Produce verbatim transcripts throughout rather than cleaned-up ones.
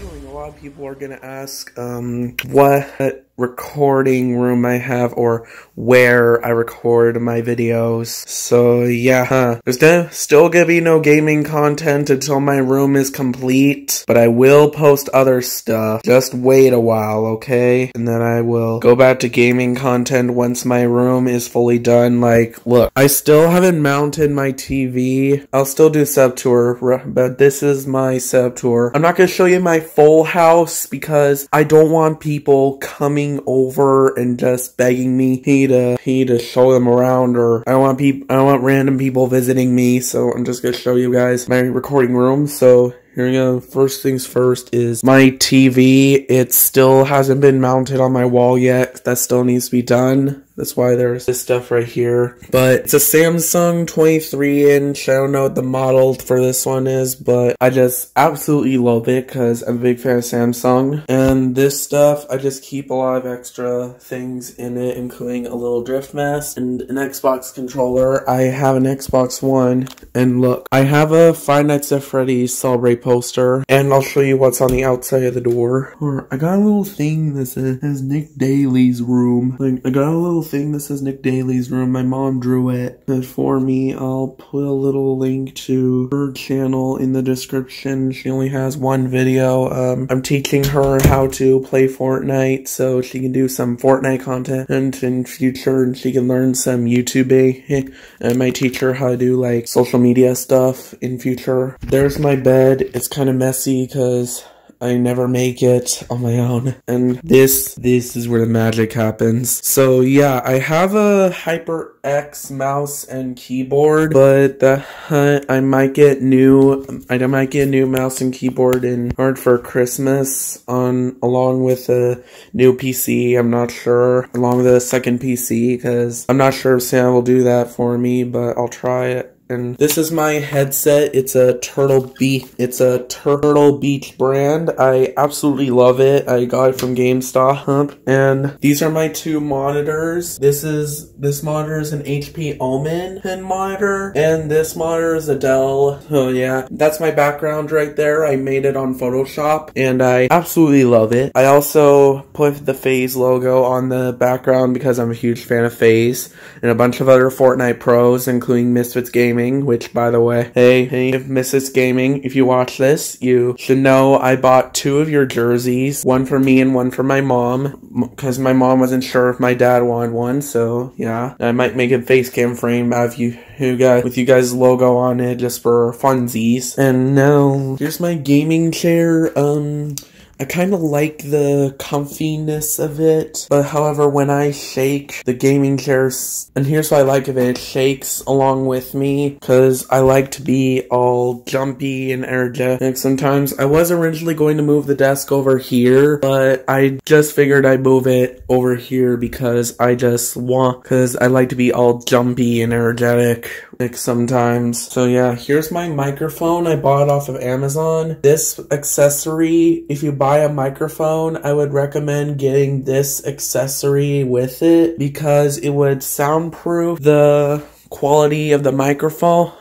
feeling a lot of people are going to ask um, what recording room I have or where I record my videos. So yeah, huh. There's still going to be no gaming content until my room is complete, but I will post other stuff. Just wait a while, okay? And then I will go back to gaming content once my room is fully done. Like, look, I still haven't mounted my T V. I'll still do sub tour, but this is my sub tour. I'm not going to show you my full house because I don't want people coming over and just begging me he to he to show them around, or I want people I want random people visiting me. So I'm just gonna show you guys my recording room. So here we go. First things first is my T V. It still hasn't been mounted on my wall yet. That still needs to be done. That's why there's this stuff right here. But it's a Samsung twenty-three inch. I don't know what the model for this one is, but I just absolutely love it because I'm a big fan of Samsung. And this stuff, I just keep a lot of extra things in it, including a little drift mask and an Xbox controller. I have an Xbox One. And look, I have a Five Nights at Freddy's Celebrate poster, and I'll show you what's on the outside of the door. Or I got a little thing that says Nick Daily's room. Like, I got a little thing that says Nick Daily's room. My mom drew it for me. I'll put a little link to her channel in the description. She only has one video. Um, I'm teaching her how to play Fortnite so she can do some Fortnite content and in future, and she can learn some YouTubing. I might teach her how to do like social media stuff in future. There's my bed. It's kind of messy because I never make it on my own. And this, this is where the magic happens. So yeah, I have a HyperX mouse and keyboard, but the, uh, I might get new, I might get a new mouse and keyboard in hard for Christmas on, along with a new P C, I'm not sure, along with a second P C, because I'm not sure if Santa will do that for me, but I'll try it. And this is my headset. It's a Turtle Beach. It's a Turtle Beach brand. I absolutely love it. I got it from GameStop. And these are my two monitors. This is this monitor is an H P Omen pin monitor, and this monitor is a Dell. Oh yeah, that's my background right there. I made it on Photoshop, and I absolutely love it. I also put the FaZe logo on the background because I'm a huge fan of FaZe and a bunch of other Fortnite pros, including Misfits Gaming. Which, by the way, hey, hey, if Misfits Gaming, if you watch this, you should know I bought two of your jerseys, one for me and one for my mom, because my mom wasn't sure if my dad wanted one. So yeah, I might make a face cam frame out of you, you guys, with you guys' logo on it, just for funsies. And now here's my gaming chair. Um. I kind of like the comfiness of it, but however, when I shake the gaming chair, and here's what I like of it, it shakes along with me, because I like to be all jumpy and energetic sometimes. I was originally going to move the desk over here, but I just figured I'd move it over here because I just want, because I like to be all jumpy and energetic sometimes. So yeah, here's my microphone. I bought it off of Amazon. This accessory, if you buy a microphone, I would recommend getting this accessory with it because it would soundproof the quality of the microphone.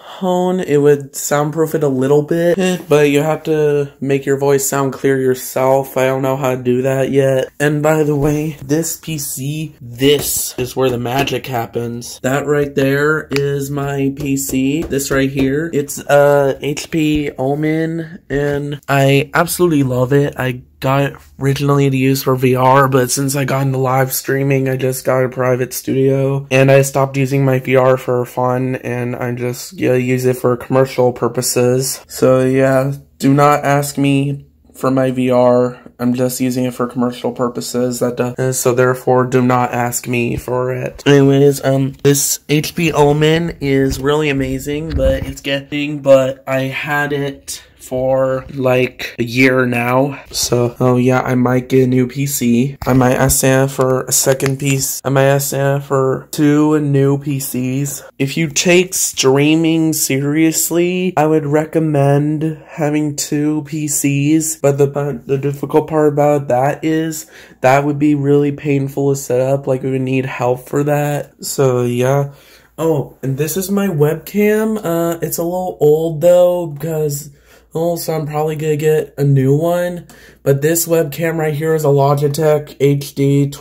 It would soundproof it a little bit, but you have to make your voice sound clear yourself. I don't know how to do that yet. And by the way, this P C, this is where the magic happens. That right there is my P C. This right here, it's a H P Omen, and I absolutely love it. I got it originally to use for V R, but since I got into live streaming, I just got a private studio, and I stopped using my V R for fun, and I just yeah, use it for commercial purposes. So yeah, do not ask me for my V R. I'm just using it for commercial purposes. That does, so therefore, do not ask me for it. Anyways, um, this H P Omen is really amazing, but it's getting, but I had it for like a year now. So, oh yeah, I might get a new P C. I might ask Santa for a second piece. I might ask Santa for two new P Cs. If you take streaming seriously, I would recommend having two P Cs. But the, the difficult part about that is that would be really painful to set up. Like, we would need help for that. So yeah. Oh, and this is my webcam. Uh, it's a little old though because so I'm probably gonna get a new one. But this webcam right here is a Logitech H D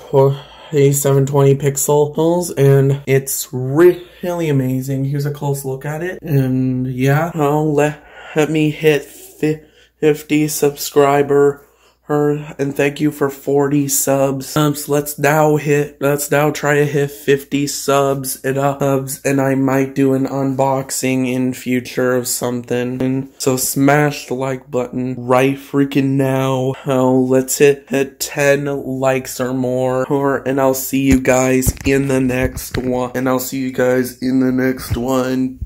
seven twenty pixels, and it's really amazing. Here's a close look at it, and yeah, oh, let, let me hit fifty subscriber her, and thank you for forty subs. Um, so let's now hit, let's now try to hit fifty subs and ups, and I might do an unboxing in future of something. And so smash the like button right freaking now. Oh, let's hit, hit ten likes or more, or, and I'll see you guys in the next one, and I'll see you guys in the next one.